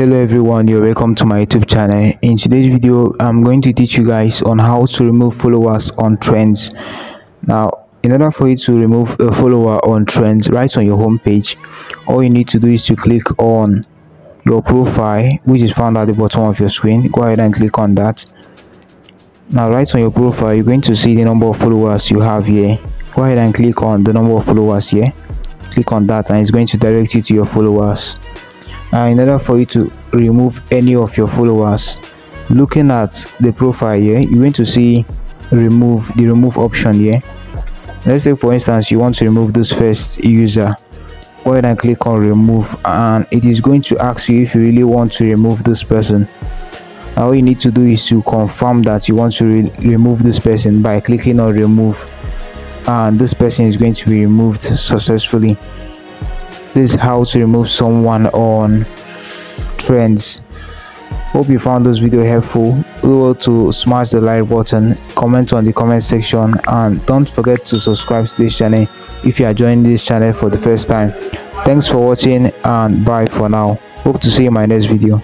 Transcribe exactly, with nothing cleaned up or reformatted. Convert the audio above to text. Hello everyone, you're welcome to my YouTube channel. In today's video, I'm going to teach you guys on how to remove followers on Threads. Now, in order for you to remove a follower on Threads, right on your home page, all you need to do is to click on your profile, which is found at the bottom of your screen. Go ahead and click on that. Now, right on your profile, you're going to see the number of followers you have here. Go ahead and click on the number of followers here. Click on that and it's going to direct you to your followers. Uh, in order for you to remove any of your followers, looking at the profile here, you're going to see remove the remove option here. Let's say for instance you want to remove this first user. Go ahead and click on remove and it is going to ask you if you really want to remove this person. Now all you need to do is to confirm that you want to re remove this person by clicking on remove, and this person is going to be removed successfully. This is how to remove someone on Threads. Hope you found this video helpful. Remember to smash the like button, comment on the comment section, and don't forget to subscribe to this channel if you are joining this channel for the first time. Thanks for watching and bye for now. Hope to see you in my next video.